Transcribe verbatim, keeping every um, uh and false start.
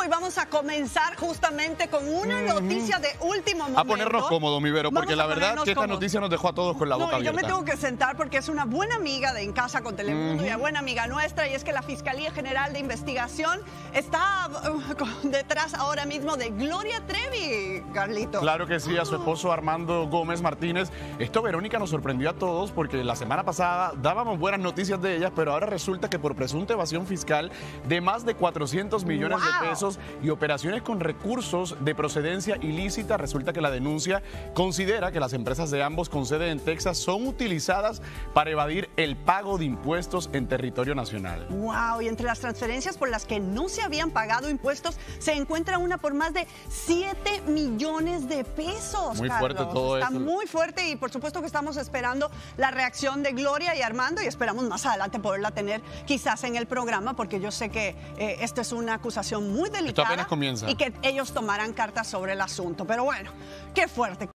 rojo y vamos a comenzar justamente con una noticia de último momento. A ponernos cómodos, mi Vero, porque la verdad que esta noticia nos dejó a todos con la boca abierta. Yo me tengo que sentar porque es una buena amiga de En Casa con Telemundo y una buena amiga nuestra, y es que la Fiscalía General de Investigación está uh, detrás ahora mismo de Gloria Trevi, Carlito. Claro que sí, a su esposo Armando Gómez Martínez. Esto, Verónica, nos sorprendió a todos porque la semana pasada dábamos buenas noticias de ellas, pero ahora resulta que por presunta evasión fiscal de más de cuatrocientos millones wow. de pesos y operaciones con recursos de procedencia ilícita, resulta que la denuncia considera que las empresas de ambos con sede en Texas son utilizadas para evadir el pago de impuestos en territorio nacional. Wow, y entre las transferencias por las que no se habían pagado impuestos se encuentra una por más de siete millones de pesos. Muy Carlos. fuerte todo Está eso. muy fuerte, y por supuesto que estamos esperando la reacción de Gloria y Armando, y esperamos más adelante poderla tener quizás en el programa, porque yo sé que eh, esto es una acusación muy delicada. Esto apenas comienza. Y que ellos tomarán cartas sobre el asunto. Pero bueno, qué fuerte.